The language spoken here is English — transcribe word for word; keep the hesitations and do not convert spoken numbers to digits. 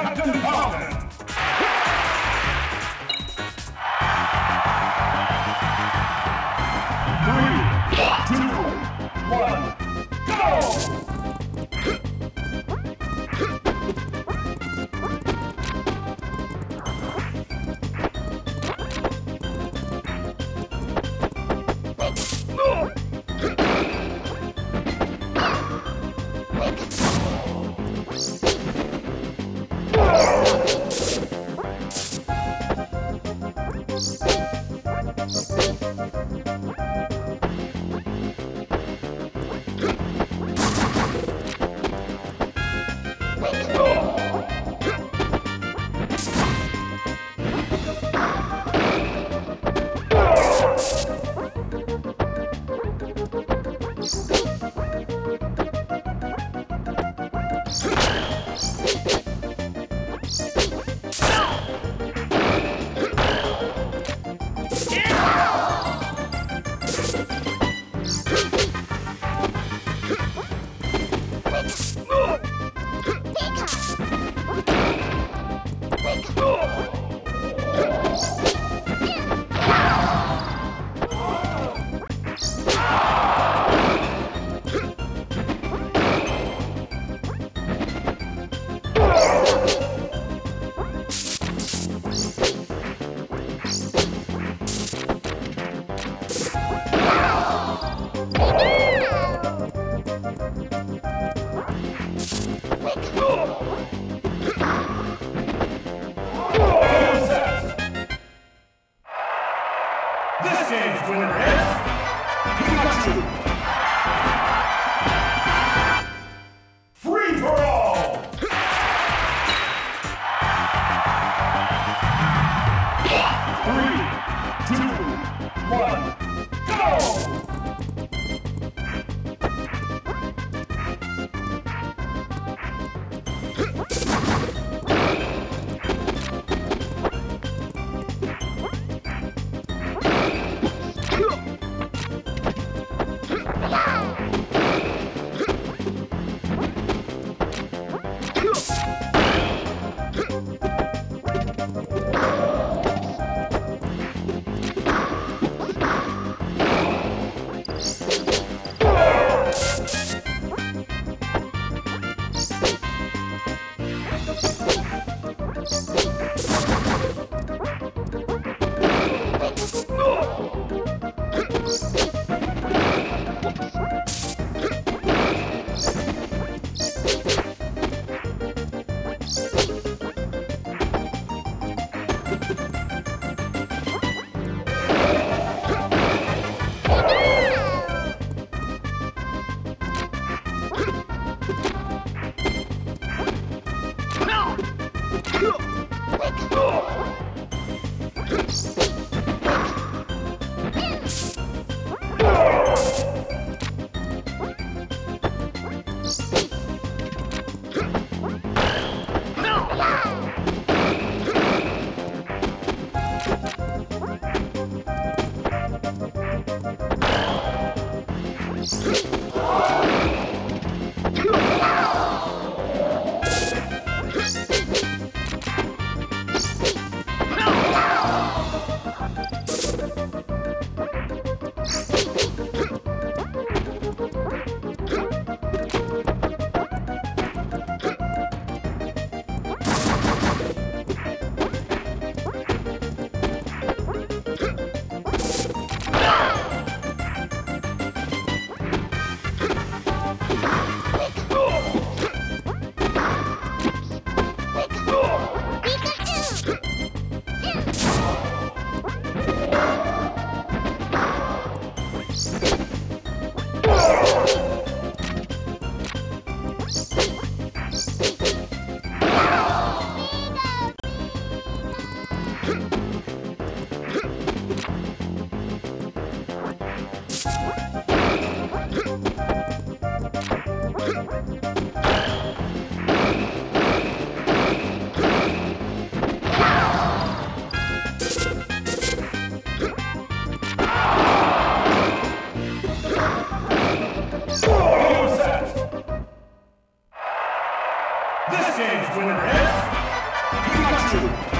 Captain Falcon. Three, two, one, go! This game's winner is Pikachu! This game's winner is... Pikachu.